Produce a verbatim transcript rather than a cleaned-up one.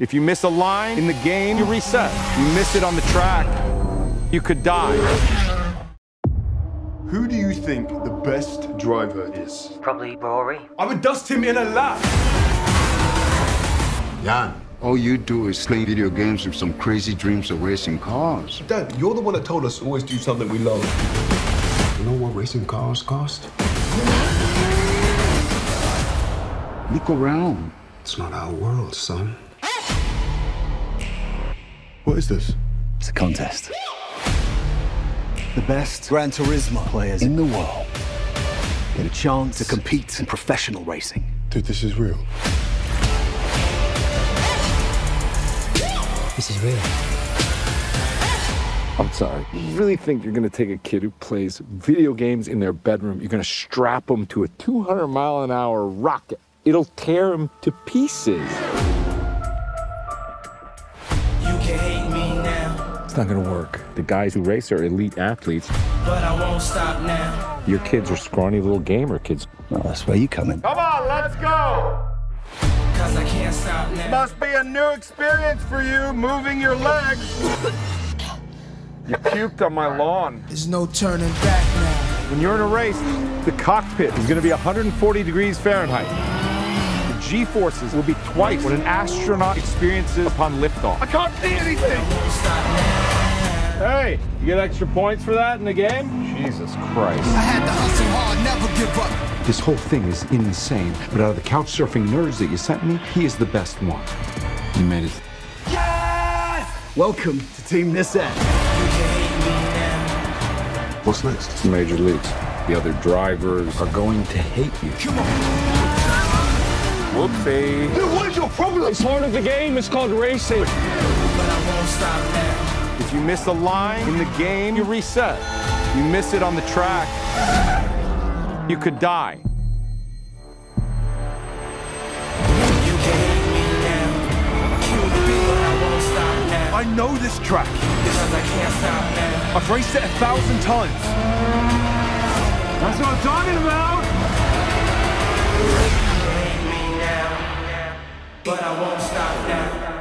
If you miss a line in the game, you reset. You miss it on the track, you could die. Who do you think the best driver is? Probably Rory. I would dust him in a lap. Jan, all you do is play video games with some crazy dreams of racing cars. Dad, you're the one that told us to always do something we love. You know what racing cars cost? Look around. It's not our world, son. What is this? It's a contest. The best Gran Turismo players in the world get a chance to compete in professional racing. Dude, this is real. This is real. I'm sorry. You really think you're going to take a kid who plays video games in their bedroom, you're going to strap him to a two hundred mile an hour rocket? It'll tear him to pieces. It's not gonna work. The guys who race are elite athletes. But I won't stop now. Your kids are scrawny little gamer kids. Well, that's where you come in. Come on, let's go! 'Cause I can't stop now. Must be a new experience for you, moving your legs. You puked on my lawn. There's no turning back now. When you're in a race, the cockpit is gonna be one hundred forty degrees Fahrenheit. The G-forces will be twice what an astronaut experiences upon liftoff. I can't see anything! I won't stop now. Hey, you get extra points for that in the game? Jesus Christ. I had to hustle hard, never give up. This whole thing is insane, but out of the couch surfing nerds that you sent me, he is the best one. You made it. Yes! Welcome to Team Nissan. What's next? It's major leagues. The other drivers are going to hate you. Come on. Whoopsie. Dude, what is your problem? It's part of the game. It's called racing. But I won't stop now. If you miss a line in the game, you reset. You miss it on the track, you could die. You gave me now. I know this track. Because I can't stop now. I've raced it a thousand times. That's what I'm talking about. You gave me now, but I won't stop now.